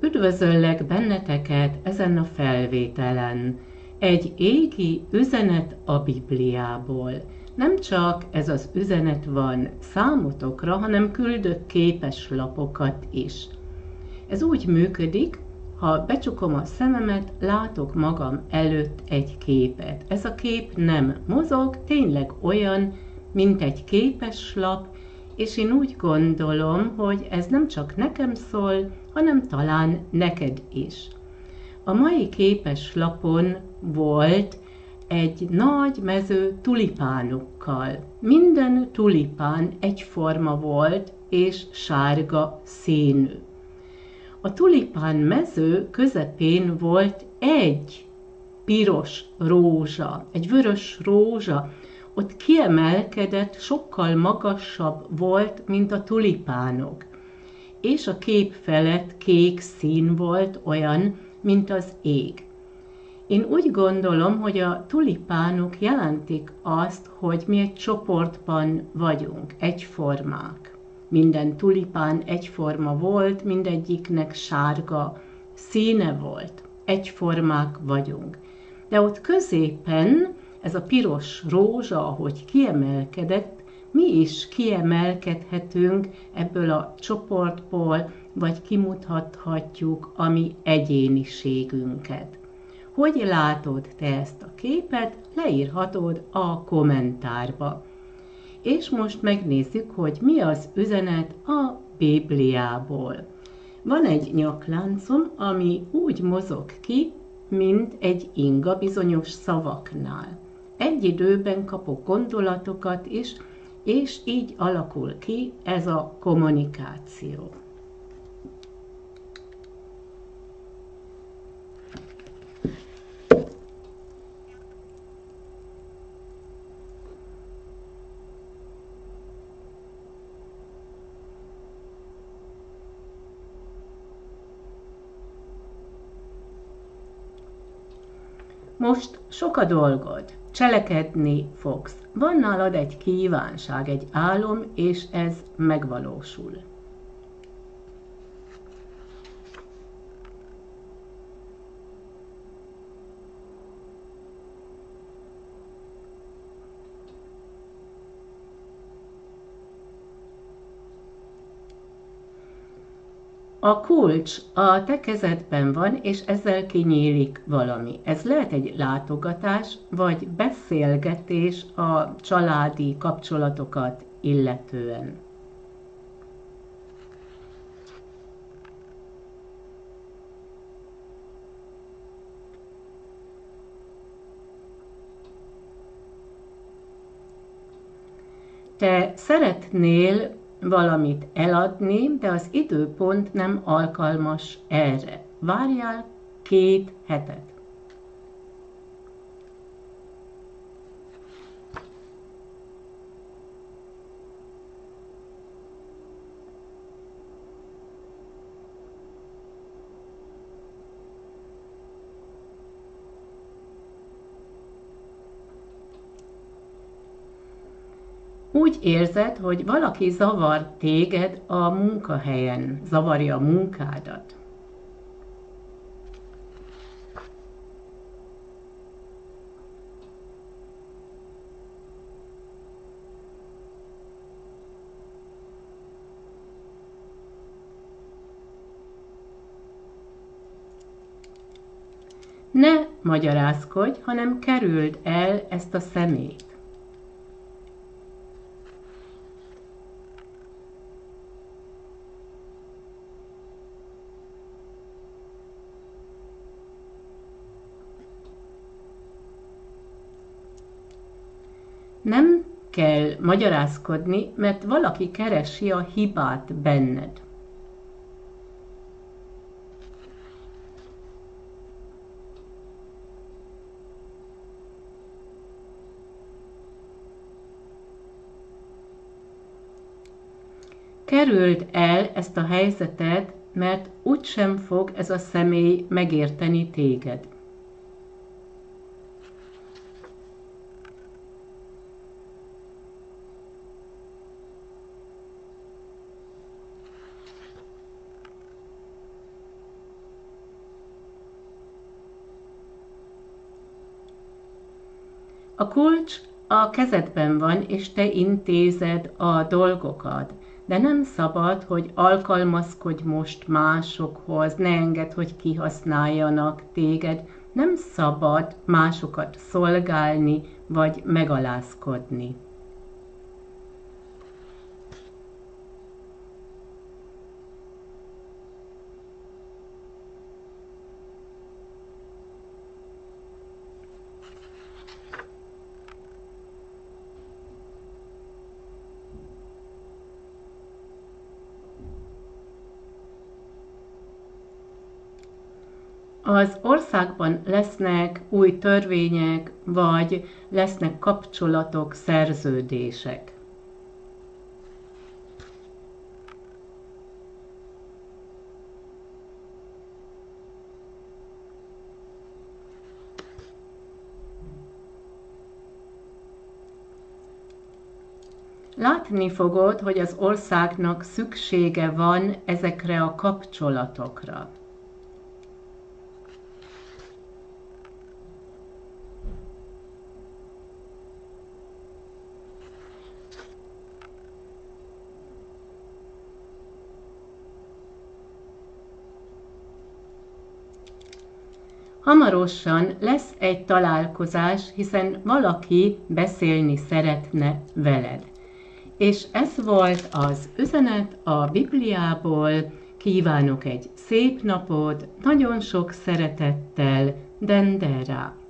Üdvözöllek benneteket ezen a felvételen. Egy égi üzenet a Bibliából. Nem csak ez az üzenet van számotokra, hanem küldök képeslapokat is. Ez úgy működik, ha becsukom a szememet, látok magam előtt egy képet. Ez a kép nem mozog, tényleg olyan, mint egy képeslap, és én úgy gondolom, hogy ez nem csak nekem szól, hanem talán neked is. A mai képeslapon volt egy nagy mező tulipánokkal. Minden tulipán egyforma volt és sárga színű. A tulipán mező közepén volt egy piros rózsa, egy vörös rózsa. Ott kiemelkedett, sokkal magasabb volt, mint a tulipánok. És a kép felett kék szín volt, olyan, mint az ég. Én úgy gondolom, hogy a tulipánok jelentik azt, hogy mi egy csoportban vagyunk, egyformák. Minden tulipán egyforma volt, mindegyiknek sárga színe volt. Egyformák vagyunk. De ott középen ez a piros rózsa, ahogy kiemelkedett, mi is kiemelkedhetünk ebből a csoportból, vagy kimutathatjuk a mi egyéniségünket. Hogy látod te ezt a képet, leírhatod a kommentárba. És most megnézzük, hogy mi az üzenet a Bibliából. Van egy nyakláncom, ami úgy mozog ki, mint egy inga bizonyos szavaknál. Egy időben kapok gondolatokat is, és így alakul ki ez a kommunikáció. Most sok a dolgod, cselekedni fogsz. Van nálad egy kívánság, egy álom, és ez megvalósul. A kulcs a te kezedben van, és ezzel kinyílik valami. Ez lehet egy látogatás, vagy beszélgetés a családi kapcsolatokat illetően. Te szeretnél valamit eladni, de az időpont nem alkalmas erre. Várjál 2 hetet. Úgy érzed, hogy valaki zavar téged a munkahelyen, zavarja a munkádat. Ne magyarázkodj, hanem kerüld el ezt a személyt. Nem kell magyarázkodni, mert valaki keresi a hibát benned. Kerüld el ezt a helyzetet, mert úgysem fog ez a személy megérteni téged. A kulcs a kezedben van, és te intézed a dolgokat, de nem szabad, hogy alkalmazkodj most másokhoz, ne engedd, hogy kihasználjanak téged, nem szabad másokat szolgálni, vagy megalázkodni. Az országban lesznek új törvények, vagy lesznek kapcsolatok, szerződések. Látni fogod, hogy az országnak szüksége van ezekre a kapcsolatokra. Hamarosan lesz egy találkozás, hiszen valaki beszélni szeretne veled. És ez volt az üzenet a Bibliából. Kívánok egy szép napot, nagyon sok szeretettel, Dendera!